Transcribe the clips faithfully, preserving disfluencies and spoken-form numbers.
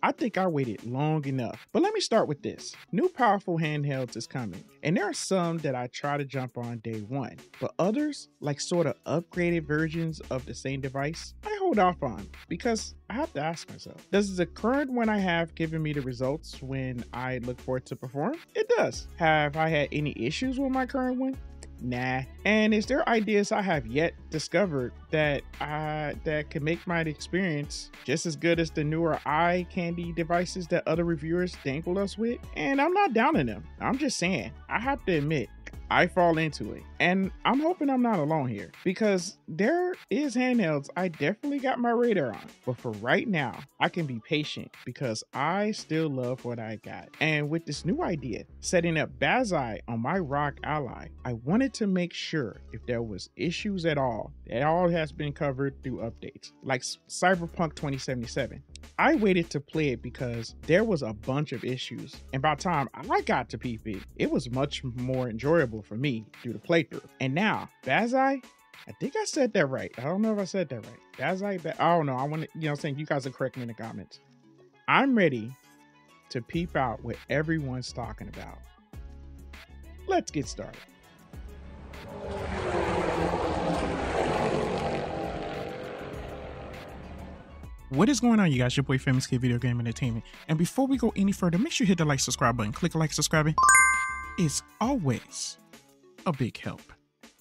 I think I waited long enough, but let me start with this. New powerful handhelds is coming, and there are some that I try to jump on day one, but others, like sort of upgraded versions of the same device, I hold off on because I have to ask myself, does the current one I have given me the results when I look for it to perform? It does. Have I had any issues with my current one? Nah. And is there ideas I have yet discovered that uh that can make my experience just as good as the newer eye candy devices that other reviewers dangled us with? And I'm not downing them. I'm just saying, I have to admit, I fall into it, and I'm hoping I'm not alone here, because there is handhelds I definitely got my radar on, but for right now, I can be patient because I still love what I got. And with this new idea, setting up Bazzite on my R O G Ally, I wanted to make sure if there was issues at all, that all has been covered through updates, like Cyberpunk twenty seventy-seven. I waited to play it because there was a bunch of issues, and by the time I got to peep it, it was much more enjoyable for me through the playthrough. And now, Bazzite, I think I said that right. I don't know if I said that right. Bazzite, ba I don't know. I want to, you know what I'm saying? You guys are correct me in the comments. I'm ready to peep out what everyone's talking about. Let's get started. What is going on, you guys? Your boy Famous Kid Video Game Entertainment. And before we go any further, make sure you hit the like, subscribe button. Click like, subscribing. It's always a big help.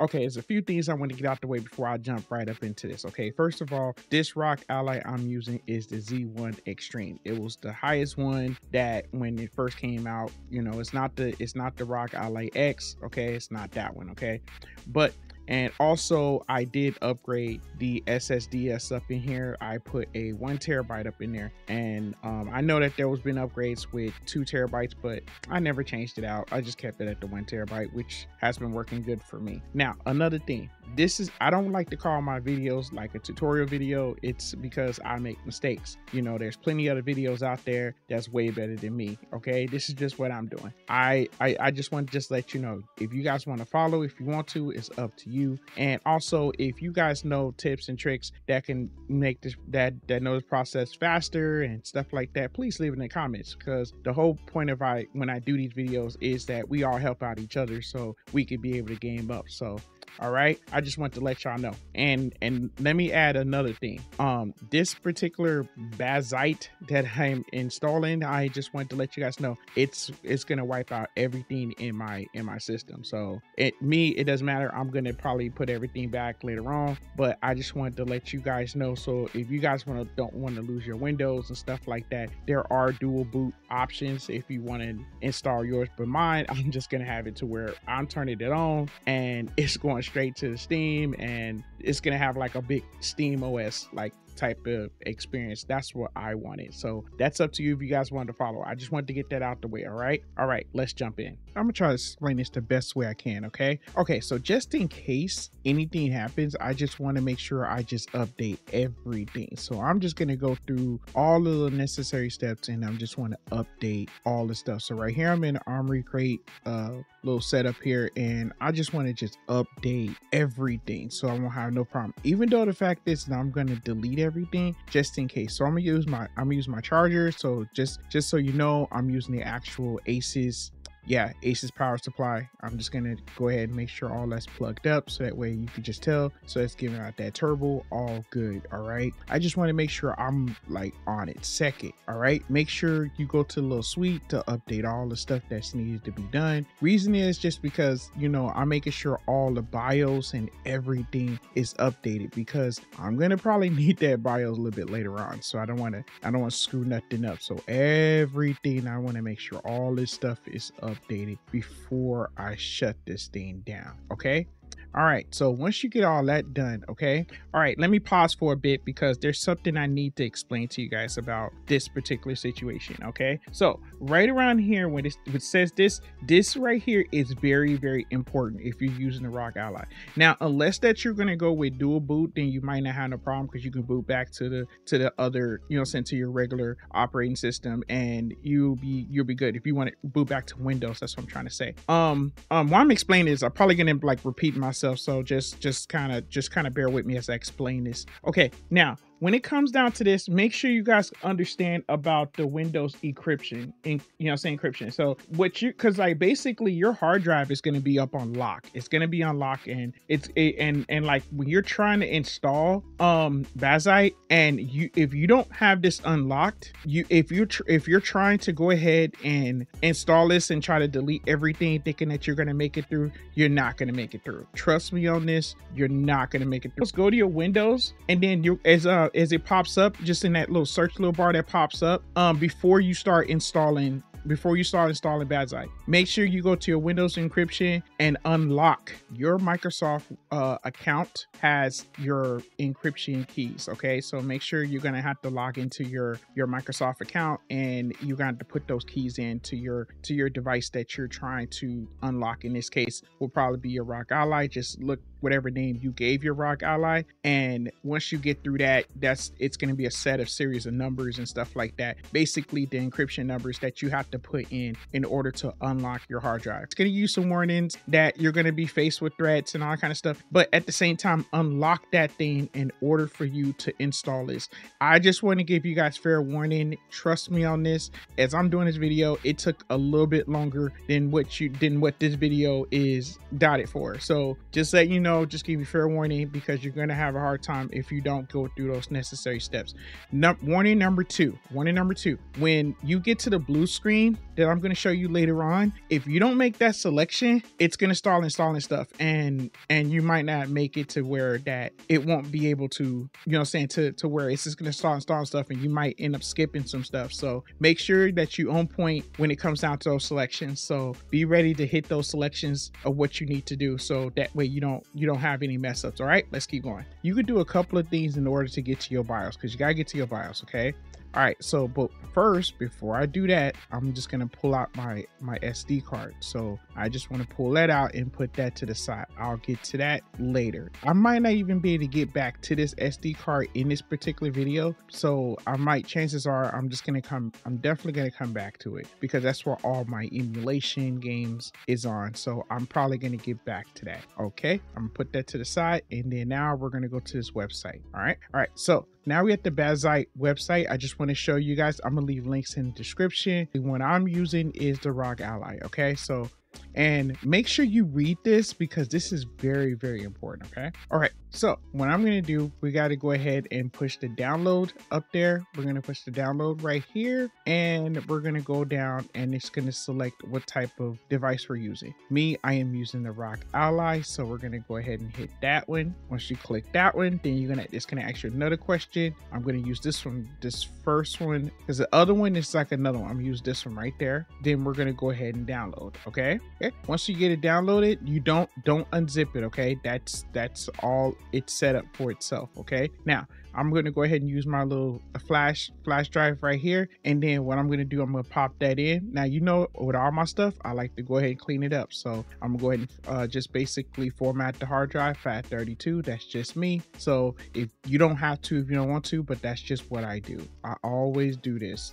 Okay, there's a few things I want to get out the way before I jump right up into this. Okay, first of all, this R O G Ally I'm using is the Z one Extreme. It was the highest one that when it first came out. You know, it's not the it's not the R O G Ally X. Okay, it's not that one. Okay, but. And also I did upgrade the S S D S up in here. I put a one terabyte up in there, and um, I know that there was been upgrades with two terabytes, but I never changed it out. I just kept it at the one terabyte, which has been working good for me. Now, another thing, this is, I don't like to call my videos like a tutorial video. It's because I make mistakes. You know, there's plenty of other videos out there that's way better than me. Okay, this is just what I'm doing. I, I, I just want to just let you know, if you guys want to follow, if you want to, it's up to you. You and also if you guys know tips and tricks that can make this that that know this process faster and stuff like that, please leave it in the comments, because the whole point of I when I do these videos is that we all help out each other so we could be able to game up. So all right, I just want to let y'all know. And and let me add another thing. Um, this particular Bazzite that I'm installing, I just want to let you guys know it's it's gonna wipe out everything in my in my system. So it me, it doesn't matter. I'm gonna probably put everything back later on, but I just wanted to let you guys know. So if you guys wanna don't want to lose your Windows and stuff like that, there are dual boot options if you want to install yours. But mine, I'm just gonna have it to where I'm turning it on and it's going straight to the Steam, and it's gonna have like a big Steam O S like type of experience. That's what I wanted, so that's up to you if you guys wanted to follow. I just wanted to get that out the way. All right, all right, let's jump in. I'm gonna try to explain this the best way I can. Okay, okay, so just in case anything happens, I just want to make sure I just update everything. So I'm just gonna go through all of the necessary steps, and I'm just want to update all the stuff. So right here, I'm in the Armory Crate uh little setup here, and I just want to just update everything so I won't have no problem. Even though the fact is that I'm gonna delete everything just in case. So I'm gonna use my I'm gonna use my charger. So just just so you know, I'm using the actual ASUS. Yeah, ASUS power supply. I'm just gonna go ahead and make sure all that's plugged up, so that way you can just tell. So it's giving out that turbo, all good, all right? I just wanna make sure I'm like on it. Second, all right? Make sure you go to the little suite to update all the stuff that's needed to be done. Reason is just because, you know, I'm making sure all the BIOS and everything is updated, because I'm gonna probably need that BIOS a little bit later on. So I don't wanna, I don't wanna screw nothing up. So everything, I wanna make sure all this stuff is up. updated before I shut this thing down. Okay, all right, so once you get all that done, okay, all right, let me pause for a bit because there's something I need to explain to you guys about this particular situation. Okay, so right around here when it, it says this this right here is very very important if you're using the R O G Ally. Now, unless that you're going to go with dual boot, then you might not have no problem, because you can boot back to the to the other, you know, send to your regular operating system, and you'll be you'll be good. If you want to boot back to Windows, that's what I'm trying to say. Um um what I'm explaining is I'm probably going to like repeat myself, so just just kind of just kind of bear with me as I explain this. Okay, now when it comes down to this, make sure you guys understand about the Windows encryption, in, you know, say encryption. So what you, cause like basically your hard drive is going to be up on lock. It's going to be on lock, and it's, it, and, and like when you're trying to install um, Bazzite, and you, if you don't have this unlocked, you, if you're, tr if you're trying to go ahead and install this and try to delete everything thinking that you're going to make it through, you're not going to make it through. Trust me on this. You're not going to make it through. Let's go to your Windows, and then you, as uh, as it pops up, just in that little search little bar that pops up, um, before you start installing, before you start installing Bazzite, make sure you go to your Windows encryption and unlock your Microsoft uh, account has your encryption keys. Okay, so make sure you're gonna have to log into your your Microsoft account, and you're gonna have to put those keys in to your to your device that you're trying to unlock. In this case, will probably be your ROG Ally. Just look whatever name you gave your ROG Ally, and once you get through that, that's it's gonna be a set of series of numbers and stuff like that. Basically, the encryption numbers that you have to put in in order to unlock your hard drive. It's going to give you some warnings that you're going to be faced with threats and all that kind of stuff, but at the same time, unlock that thing in order for you to install this. I just want to give you guys fair warning. Trust me on this. As I'm doing this video, it took a little bit longer than what you than what this video is dotted for. So just let you know, just give you fair warning, because you're going to have a hard time if you don't go through those necessary steps. No, warning number two. Warning number two. When you get to the blue screen that I'm going to show you later on, if you don't make that selection, it's going to start installing stuff, and and you might not make it to where that it won't be able to, you know what I'm saying, to, to where it's just going to start installing stuff, and you might end up skipping some stuff. So make sure that you on point when it comes down to those selections. So be ready to hit those selections of what you need to do, so that way you don't you don't have any mess ups. All right, let's keep going. You could do a couple of things in order to get to your BIOS, because you got to get to your BIOS, okay? All right, so but first, before I do that, I'm just gonna pull out my, my S D card. So I just wanna pull that out and put that to the side. I'll get to that later. I might not even be able to get back to this S D card in this particular video. So I might, chances are, I'm just gonna come, I'm definitely gonna come back to it, because that's where all my emulation games is on. So I'm probably gonna get back to that, okay? I'm gonna put that to the side, and then now we're gonna go to this website, all right? All right, so now we at the Bazzite website. I just want to show you guys, I'm gonna leave links in the description. The one I'm using is the ROG Ally, okay? So, and make sure you read this, because this is very, very important, okay? All right, so what I'm gonna do, we gotta go ahead and push the download up there. We're gonna push the download right here, and we're gonna go down, and it's gonna select what type of device we're using. Me, I am using the ROG Ally, so we're gonna go ahead and hit that one. Once you click that one, then you're gonna, it's gonna ask you another question. I'm gonna use this one, this first one, because the other one is like another one. I'm gonna use this one right there. Then we're gonna go ahead and download, okay? Okay. Once you get it downloaded, you don't don't unzip it, okay? That's that's all it's set up for itself, okay? Now I'm going to go ahead and use my little flash flash drive right here, and then what I'm going to do, I'm going to pop that in. Now, you know, with all my stuff, I like to go ahead and clean it up, so I'm going to go ahead and uh, just basically format the hard drive, F A T thirty-two. That's just me. So if you don't have to, if you don't want to, but that's just what I do. I always do this.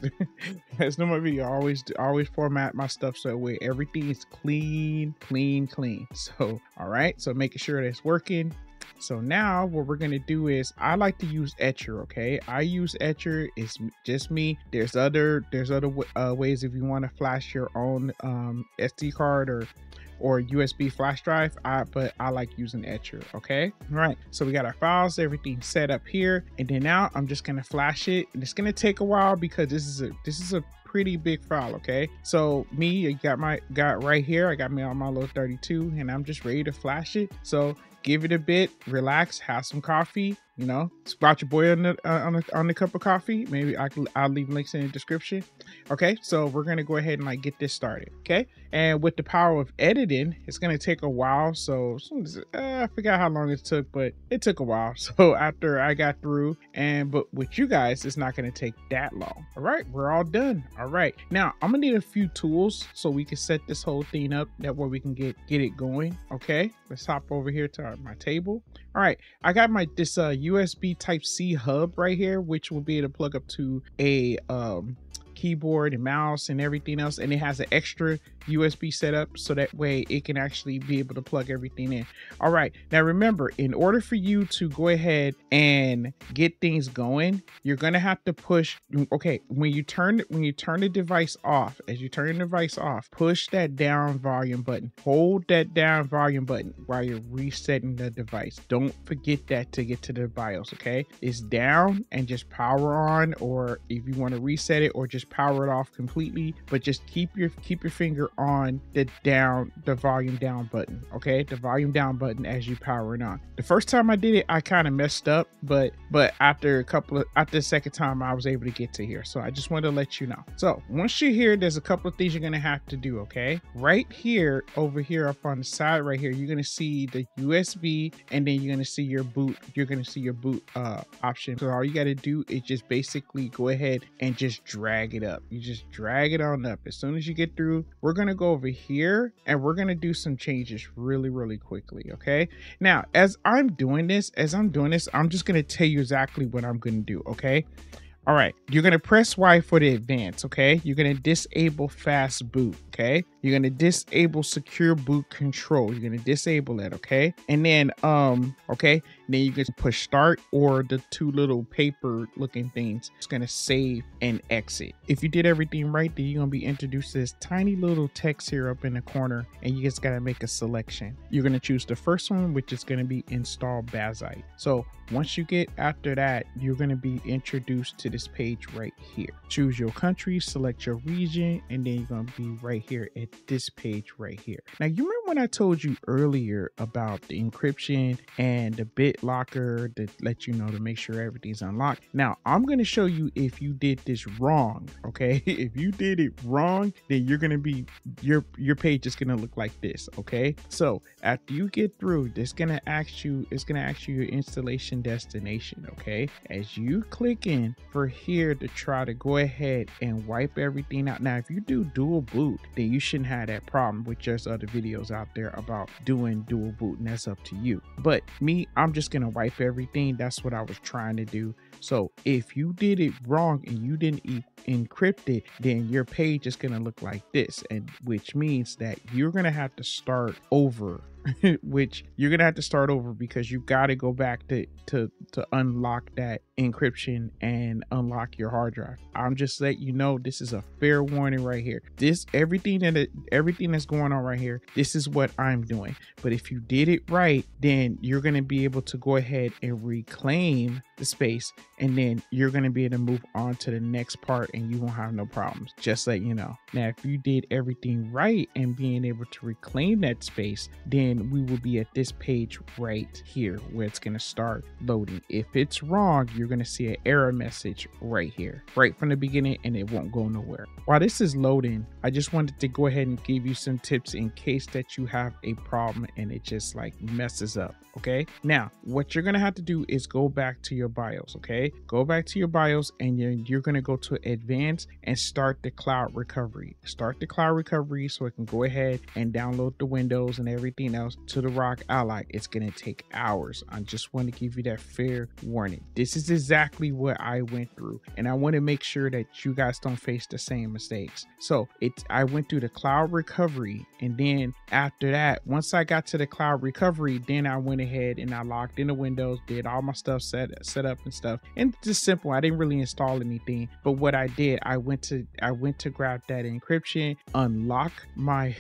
That's no more video. I always do, I always format my stuff so that way everything is clean, clean, clean. So all right, so making sure that it's working. So now what we're going to do is, I like to use Etcher, okay? I use Etcher. It's just me. There's other, there's other uh, ways if you want to flash your own um, S D card or or U S B flash drive, I, but I like using Etcher, okay? All right, so we got our files, everything set up here. And then now I'm just gonna flash it. And it's gonna take a while, because this is a, this is a pretty big file, okay? So me, I got my, got right here, I got me on my little thirty-two, and I'm just ready to flash it. So give it a bit, relax, have some coffee, you know, spot your boy on the, uh, on, the, on the cup of coffee. Maybe I can, I'll leave links in the description. Okay, so we're gonna go ahead and like get this started, okay? And with the power of editing, it's gonna take a while. So uh, I forgot how long it took, but it took a while. So after I got through, and but with you guys, it's not gonna take that long. All right, we're all done. All right, now I'm gonna need a few tools so we can set this whole thing up. That way we can get, get it going, okay? Let's hop over here to our, my table. All right, I got my this uh, U S B Type C hub right here, which will be able to plug up to a um, keyboard and mouse and everything else, and it has an extra U S B setup so that way it can actually be able to plug everything in. All right, now remember, in order for you to go ahead and get things going, you're gonna have to push, okay, when you turn when you turn the device off, as you turn the device off, push that down volume button, hold that down volume button while you're resetting the device. Don't forget that to get to the BIOS, okay? It's down and just power on, or if you want to reset it, or just power it off completely, but just keep your keep your finger on the down the volume down button, okay? The volume down button as you power it on. The first time I did it, I kind of messed up, but but after a couple of after the second time I was able to get to here. So I just wanted to let you know. So once you're here, there's a couple of things you're gonna have to do, okay? Right here, over here up on the side right here, you're gonna see the U S B, and then you're gonna see your boot, you're gonna see your boot uh option. So all you gotta do is just basically go ahead and just drag it up. You just drag it on up. As soon as you get through, we're gonna go over here and we're gonna do some changes really, really quickly, okay? Now, as I'm doing this, as I'm doing this, I'm just gonna tell you exactly what I'm gonna do, okay? All right, you're gonna press Y for the advance, okay? You're gonna disable fast boot, okay? You're gonna disable secure boot control. You're gonna disable that, okay? And then, um, okay, then you can push start or the two little paper looking things. It's gonna save and exit. If you did everything right, then you're gonna be introduced to this tiny little text here up in the corner, and you just gotta make a selection. You're gonna choose the first one, which is gonna be install Bazzite. So once you get after that, you're gonna be introduced to this page right here. Choose your country, select your region, and then you're gonna be right here at this page right here. Now, you remember when I told you earlier about the encryption and the BitLocker that let you know to make sure everything's unlocked? Now, I'm gonna show you if you did this wrong, okay? If you did it wrong, then you're gonna be, your, your page is gonna look like this, okay? So after you get through, it's gonna ask you, it's gonna ask you your installation destination, okay? As you click in for here to try to go ahead and wipe everything out. Now, if you do dual boot, then you should had that problem, which there's other videos out there about doing dual boot, and that's up to you. But me, I'm just gonna wipe everything. That's what I was trying to do. So if you did it wrong and you didn't e encrypt it, then your page is gonna look like this, and which means that you're gonna have to start over. Which you're gonna have to start over because you've got to go back to to to unlock that encryption and unlock your hard drive. I'm just letting you know, this is a fair warning right here. This everything that it, everything that's going on right here, this is what I'm doing. But if you did it right, then you're gonna be able to go ahead and reclaim the space, and then you're gonna be able to move on to the next part, and you won't have no problems. Just let you know. Now, if you did everything right and being able to reclaim that space, then and we will be at this page right here where it's going to start loading. If it's wrong, you're going to see an error message right here, right from the beginning, and it won't go nowhere. While this is loading, I just wanted to go ahead and give you some tips in case that you have a problem and it just like messes up. Okay. Now, what you're going to have to do is go back to your BIOS. Okay. Go back to your BIOS, and you're, you're going to go to advanced and start the cloud recovery. Start the cloud recovery so it can go ahead and download the Windows and everything else to the ROG Ally. It's gonna take hours. I just want to give you that fair warning. This is exactly what I went through, and I want to make sure that you guys don't face the same mistakes. So it's I went through the cloud recovery, and then after that, once I got to the cloud recovery, then I went ahead and I logged into Windows, did all my stuff set set up and stuff, and it's just simple. I didn't really install anything, but what I did, I went to I went to grab that encryption, unlock my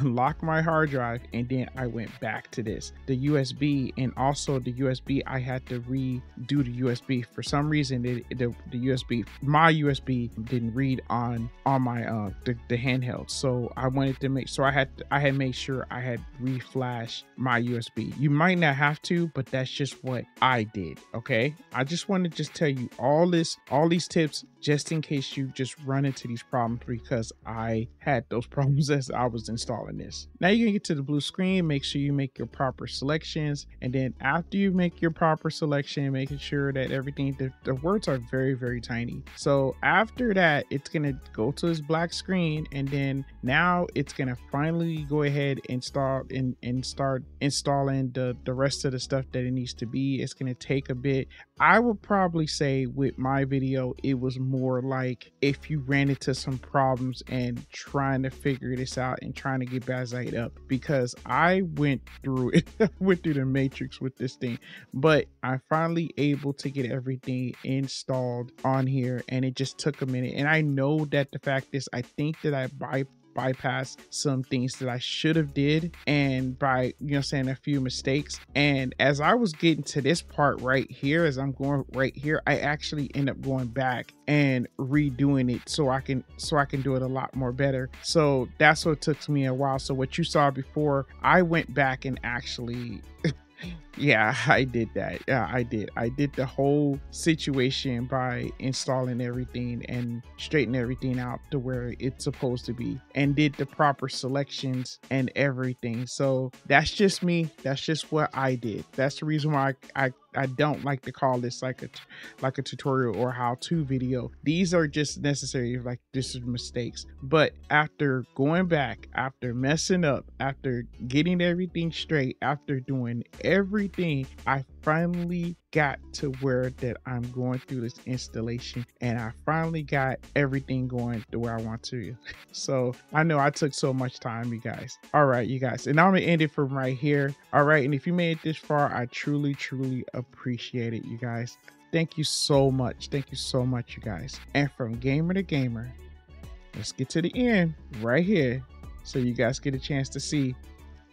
unlock my hard drive, and then I went back to this, the U S B, and also the U S B. I had to redo the U S B for some reason. It, the, the U S B, my U S B, didn't read on on my uh the, the handheld. So I wanted to make, so I had I had made sure I had reflashed my U S B. You might not have to, but that's just what I did. Okay, I just want to just tell you all this, all these tips, just in case you just run into these problems, because I had those problems as I was installing this. Now you're gonna get to the blue screen. Make sure you make your proper selections, and then after you make your proper selection, making sure that everything, the, the words are very very tiny. So after that, it's gonna go to this black screen, and then now it's gonna finally go ahead and start and, and start installing the the rest of the stuff that it needs to be. It's gonna take a bit. I would probably say with my video, it was more for like if you ran into some problems and trying to figure this out and trying to get Bazzite up, because I went through it, went through the matrix with this thing, but I'm finally able to get everything installed on here, and it just took a minute. And I know that the fact is, I think that I buy bypass some things that I should have did, and by, you know, saying a few mistakes. And as I was getting to this part right here, as I'm going right here, I actually end up going back and redoing it so I can so I can do it a lot more better. So that's what took me a while. So what you saw before, I went back and actually yeah, I did that. Yeah, I did. I did the whole situation by installing everything and straightening everything out to where it's supposed to be, and did the proper selections and everything. So that's just me. That's just what I did. That's the reason why I, I I don't like to call this like a like a tutorial or how-to video. These are just necessary, like this is mistakes. But after going back, after messing up, after getting everything straight, after doing everything, I finally got to where that I'm going through this installation, and I finally got everything going the way I want to. So I know I took so much time, you guys. All right, you guys, and I'm gonna end it from right here. All right, and if you made it this far, I truly, truly appreciate it, you guys. Thank you so much. Thank you so much, you guys. And from gamer to gamer, let's get to the end right here so you guys get a chance to see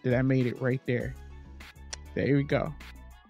that I made it right there. There we go.